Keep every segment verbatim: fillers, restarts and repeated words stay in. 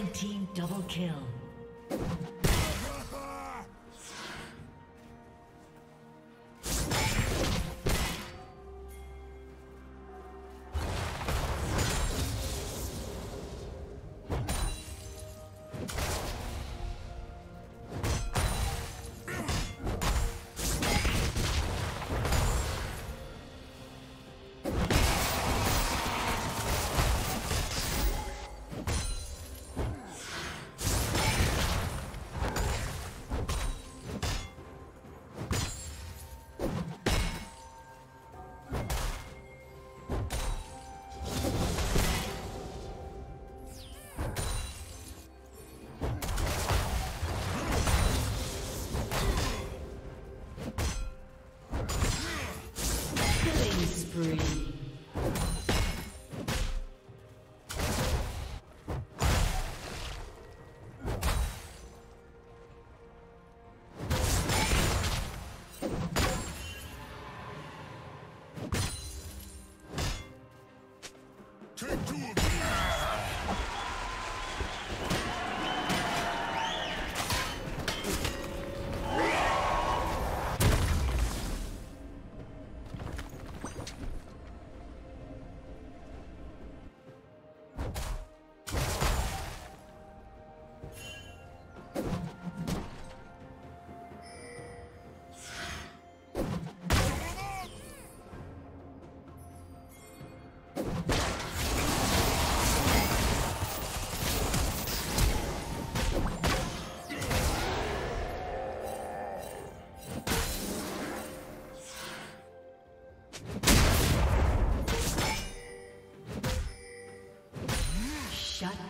Red team double kill.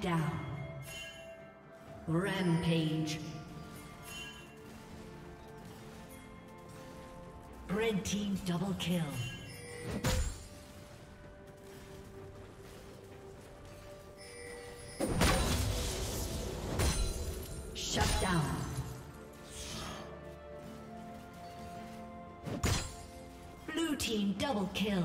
Down. Rampage. Red team double kill. Shut down. Blue team double kill.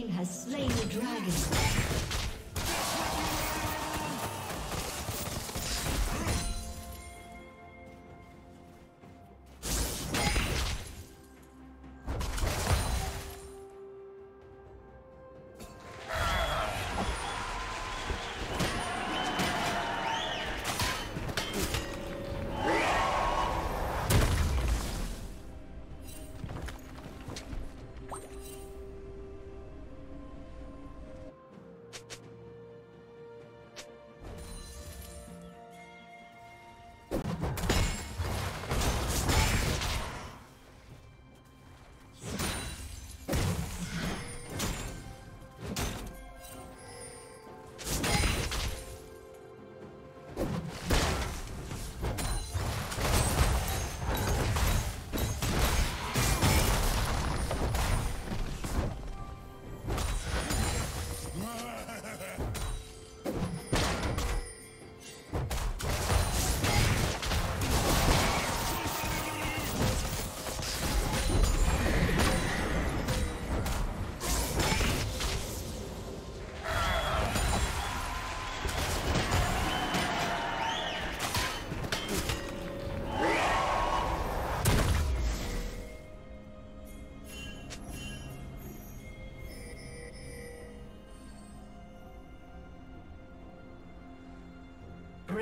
team has slain the dragon.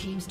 Team's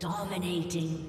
Dominating.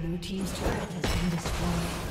Blue team's turret has been destroyed.